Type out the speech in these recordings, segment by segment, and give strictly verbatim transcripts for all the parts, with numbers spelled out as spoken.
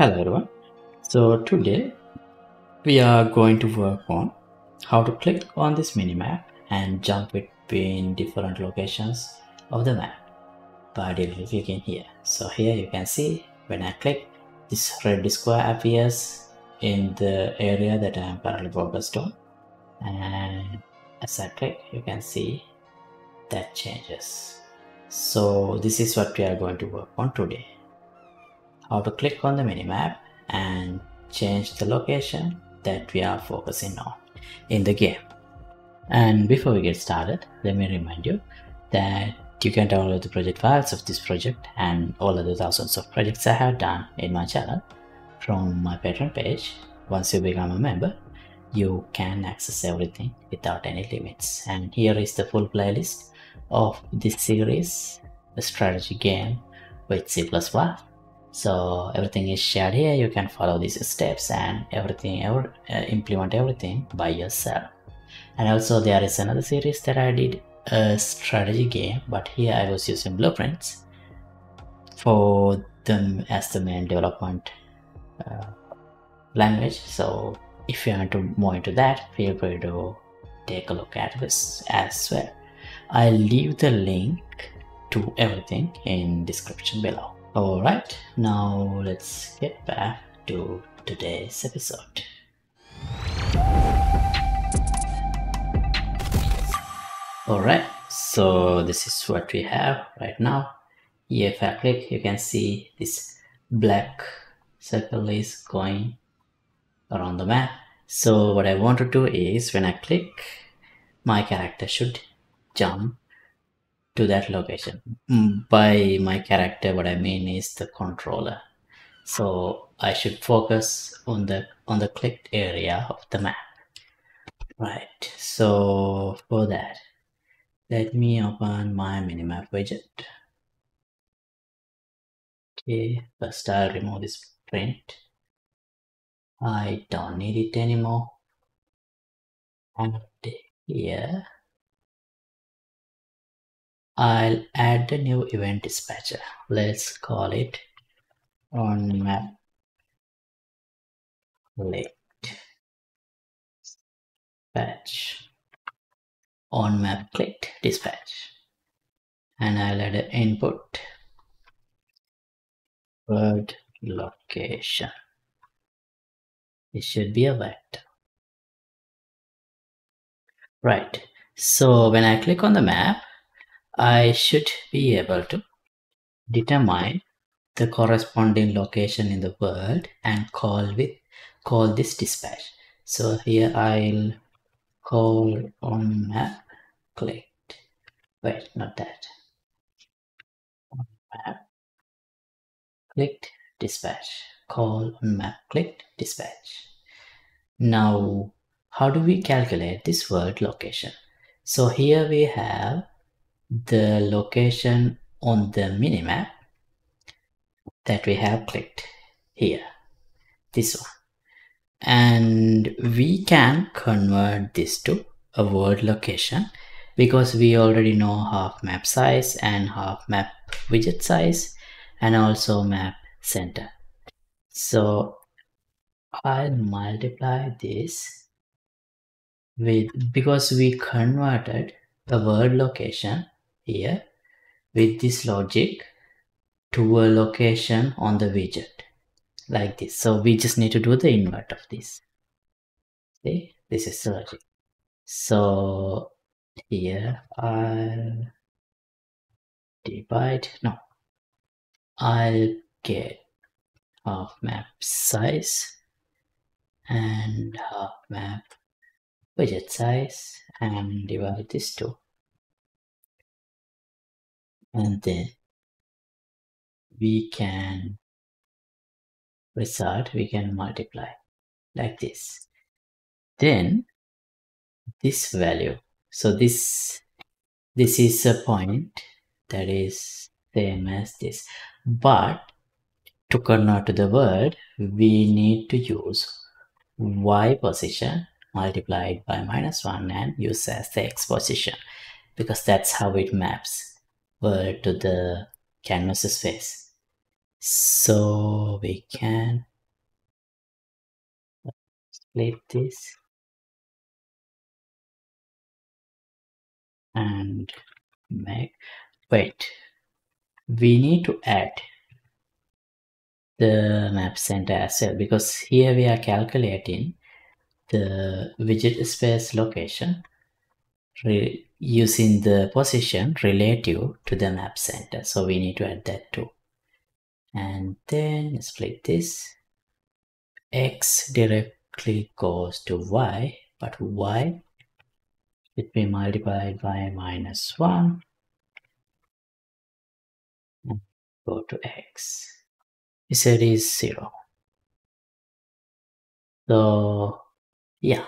Hello everyone. So today we are going to work on how to click on this mini map and jump between different locations of the map by double clicking here. So here you can see when I click, this red square appears in the area that I am currently focused on, and as I click you can see that changes. So this is what we are going to work on today. How to click on the minimap and change the location that we are focusing on in the game. And before we get started, let me remind you that you can download the project files of this project and all other thousands of projects I have done in my channel from my Patreon page. Once you become a member, you can access everything without any limits. And here is the full playlist of this series, the strategy game with C plus plus. So everything is shared here. You can follow these steps and everything, ever uh, implement everything by yourself. And also there is another series that I did, a strategy game, but here I was using blueprints for them as the main development uh, language. So if you want to more into that, feel free to take a look at this as well. I'll leave the link to everything in description below. All right, now let's get back to today's episode. All right, so this is what we have right now. Here if I click, you can see this black circle is going around the map. So what I want to do is when I click, my character should jump to that location. By my character, what I mean is the controller. So I should focus on the on the clicked area of the map. Right, so for that, let me open my minimap widget. Okay, first I'll remove this print. I don't need it anymore. And here I'll add the new event dispatcher. Let's call it on map clicked dispatch. On map clicked dispatch. And I'll add an input word location. It should be a vector. Right. So when I click on the map, I should be able to determine the corresponding location in the world and call with call this dispatch. So here I'll call on map clicked. Wait, not that. On map clicked dispatch. Call on map clicked dispatch. Now, how do we calculate this world location? So here we have the location on the minimap that we have clicked here, this one, and we can convert this to a world location because we already know half map size and half map widget size and also map center. So I'll multiply this with, because we converted a world location here with this logic to a location on the widget like this. So we just need to do the invert of this. See, this is the logic. So here I'll divide, no, I'll get half map size and half map widget size and divide this two, and then we can result, we can multiply like this. Then this value, so this this is a point that is same as this, but to convert to the word we need to use y position multiplied by minus one and use as the x position, because that's how it maps world to the canvas space. So we can split this and make, wait, we need to add the map center as well, because here we are calculating the widget space location re using the position relative to the map center. So we need to add that too. And then split this. X directly goes to Y, but Y it be multiplied by minus one. And go to X. Z is zero. So yeah,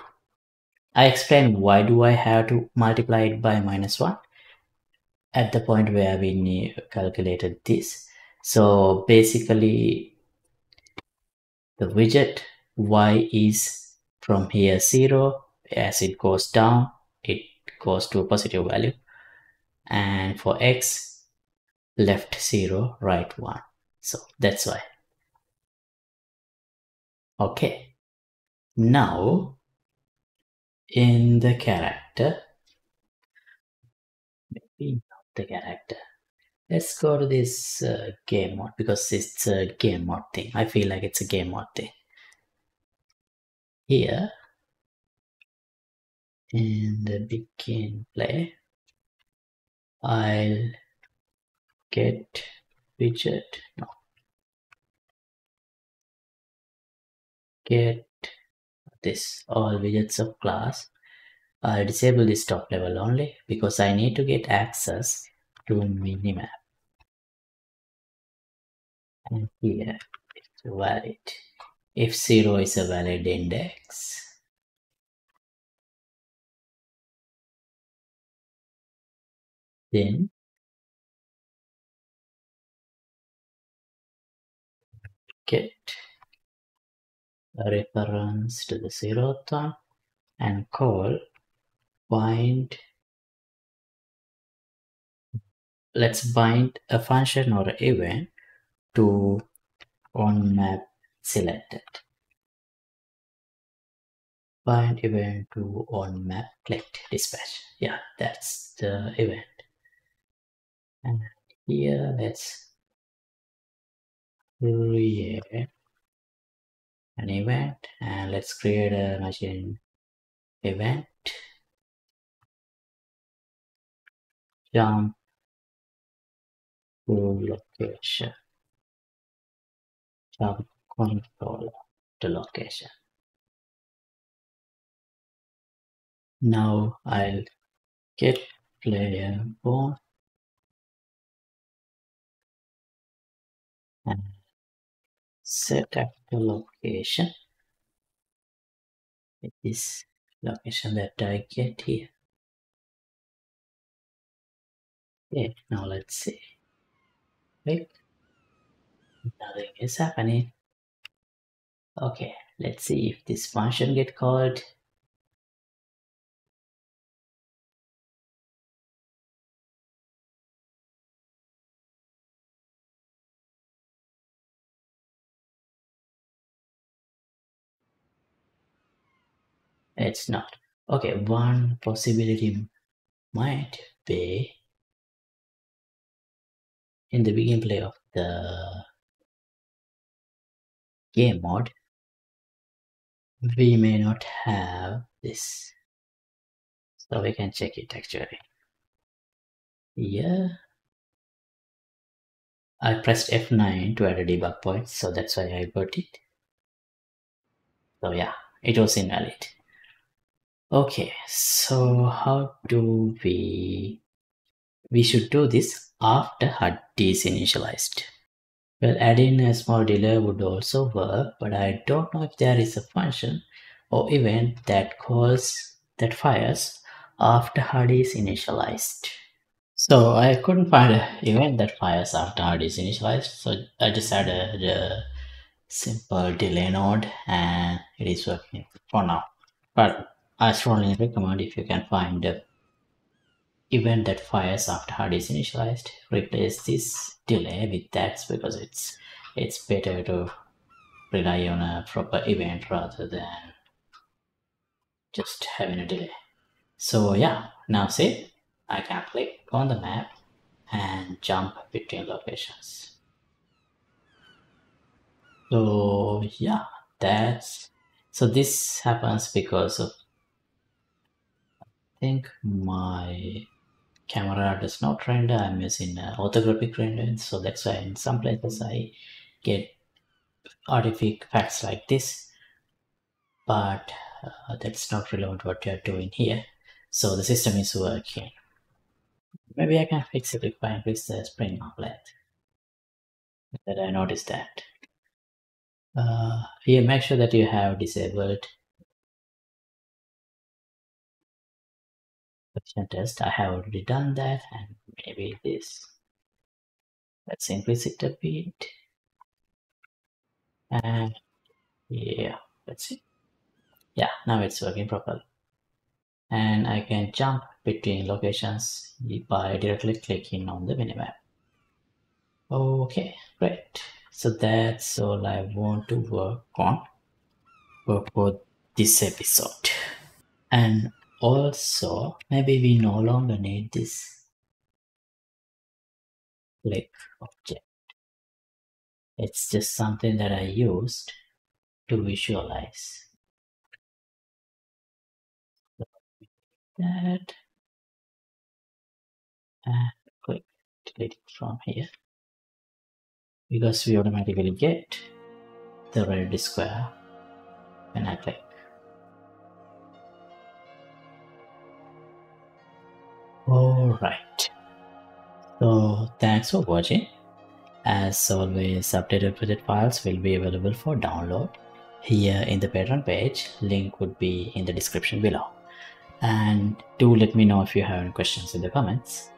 I explained why do I have to multiply it by minus one at the point where we calculated this. So basically the widget Y is from here zero, as it goes down it goes to a positive value, and for X left zero right one. So that's why. Okay, now in the character, maybe not the character, let's go to this uh, game mode, because it's a game mode thing. I feel like it's a game mode thing. Here in the begin play, I'll get widget, no, get this all widgets of class. I'll disable this top level only because I need to get access to minimap. And here it's valid. If zero is a valid index, then get a reference to the zeroth one and call bind. Let's bind a function or event to on map selected. Bind event to on map clicked dispatch. Yeah, that's the event. And here let's create an event, and let's create a machine event jump to location, jump controller to location. Now I'll get player born and set up the location. It is location that I get here. Okay, now let's see. Wait, nothing is happening. Okay, let's see if this function get called. It's not. Okay, one possibility might be in the begin play of the game mode, we may not have this. So we can check it actually. Yeah. I pressed F nine to add a debug point, so that's why I got it. So yeah, it was invalid. Okay, so how do we, we should do this after H U D is initialized. Well, adding a small delay would also work, but I don't know if there is a function or event that calls, that fires after H U D is initialized. So I couldn't find an event that fires after H U D is initialized, so I just added a simple delay node and it is working for now. But I strongly recommend, if you can find the event that fires after H U D is initialized, replace this delay with that, because it's it's better to rely on a proper event rather than just having a delay. So yeah, now see, I can click on the map and jump between locations. So yeah, that's, so this happens because of, I think my camera does not render, I'm using uh, orthographic rendering, so that's why in some places I get artifacts like this, but uh, that's not relevant what you're doing here. So the system is working. Maybe I can fix it if I increase the spring outlet. That I noticed that. Uh, here, make sure that you have disabled option test. I have already done that, and maybe this. Let's increase it a bit. And yeah, let's see. Yeah, now it's working properly. And I can jump between locations by directly clicking on the minimap. Okay, great. So that's all I want to work on for this episode. And also, maybe we no longer need this click object. It's just something that I used to visualize. That and click delete it from here, because we automatically get the red square when I click. Alright, so thanks for watching. As always, updated project files will be available for download here in the Patreon page. Link would be in the description below. And do let me know if you have any questions in the comments.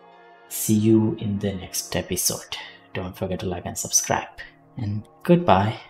See you in the next episode. Don't forget to like and subscribe. And goodbye.